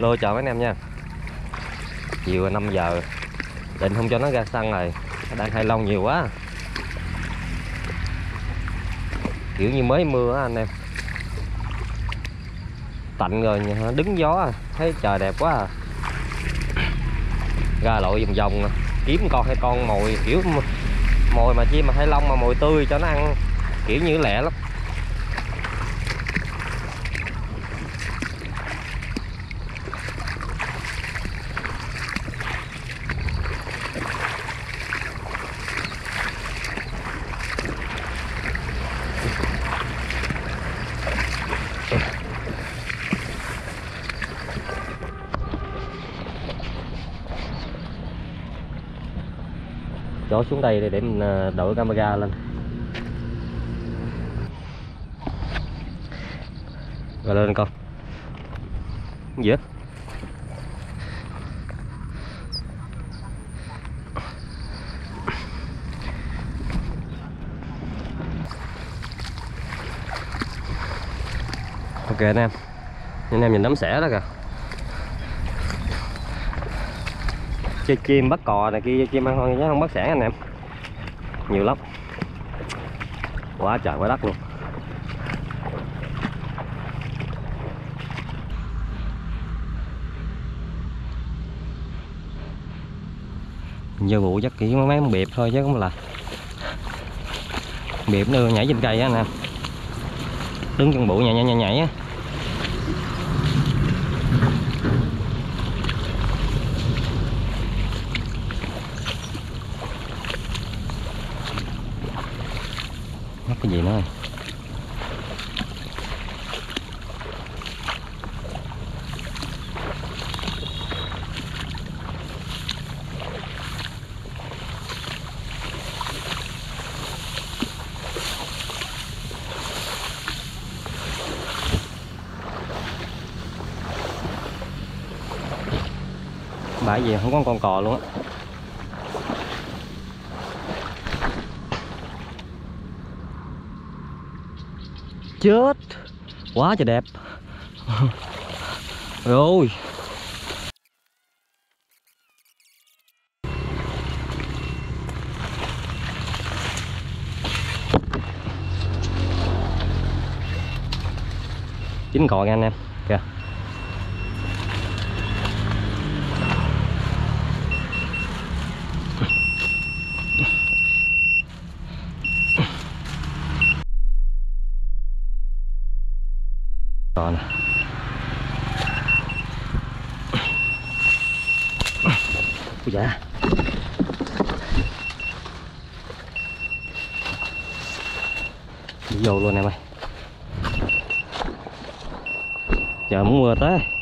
lôi chọn các anh em nha. Chiều 5 giờ định không cho nó ra săn rồi, nó đang hai lông nhiều quá, kiểu như mới mưa á anh em. Tạnh rồi đứng gió thấy trời đẹp quá à. Ra lội vòng vòng kiếm con hay con mồi, kiểu mồi mà chi mà hai lông mà mồi tươi cho nó ăn, kiểu như lẹ lắm. Chỗ xuống đây để mình đổi camera lên. Rồi lên con. Gì hết. Ok anh em. Anh em nhìn đám xẻ đó kìa. Chơi chim bắt cò này kia, chim ăn thôi chứ không bắt sẻ anh em, nhiều lắm, quá trời quá đất luôn. Giờ vụ chắc chỉ mấy con bịp thôi chứ không là bịp nó nhảy trên cây á anh em, đứng trong bụi nhảy á. Cái gì nữa bãi gì không có con cò luôn á. Chết quá trời đẹp rồi. Chín cò nha anh em kìa. Dạ. Đi vô luôn em ơi. Chờ muốn mưa tới.